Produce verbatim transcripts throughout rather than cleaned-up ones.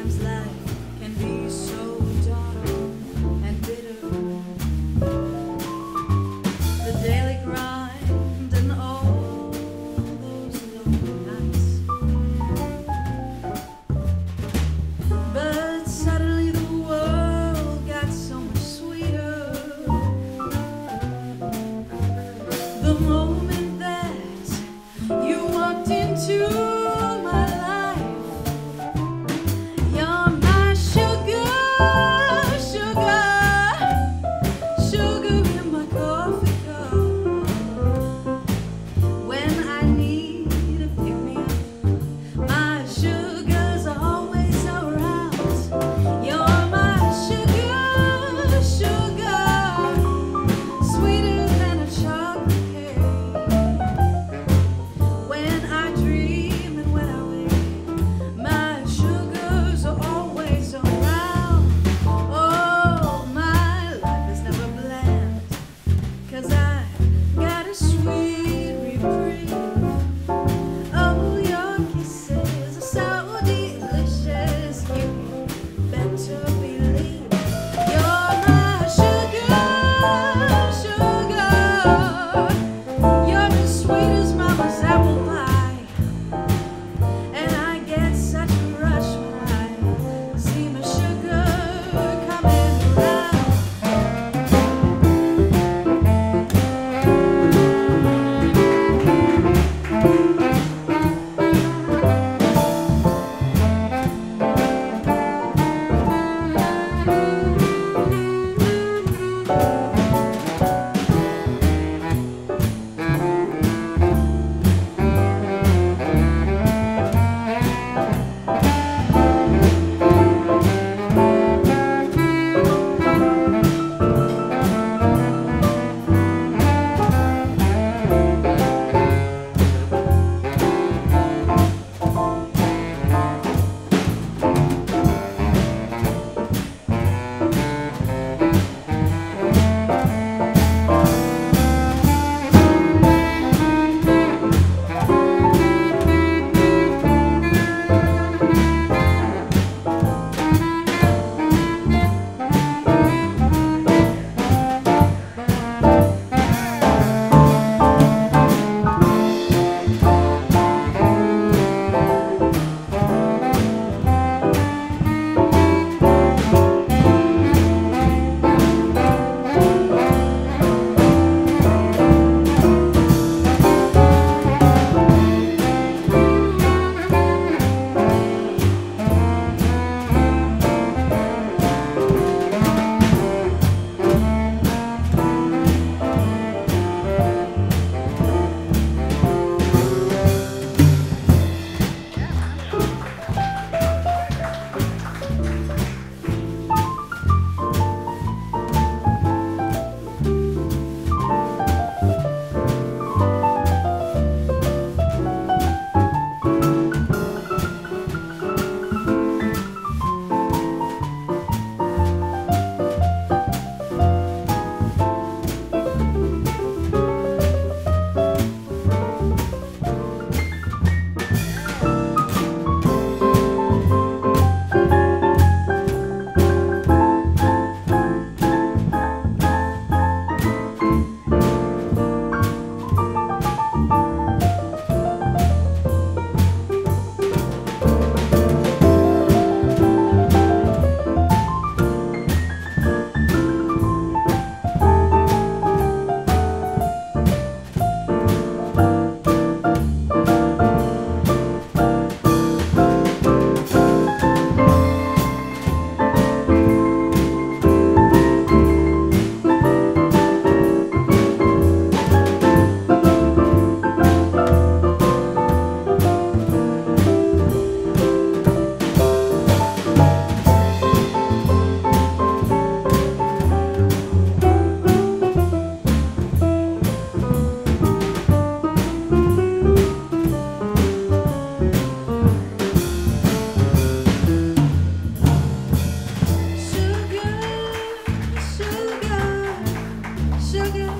Sometimes life can be so dull and bitter. The daily grind and all those lonely nights. But suddenly the world got so much sweeter. The moment that you walked into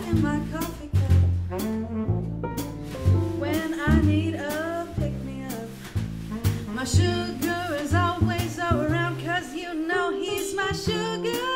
in my coffee cup. When I need a pick-me-up, my sugar is always around. 'Cause you know he's my sugar.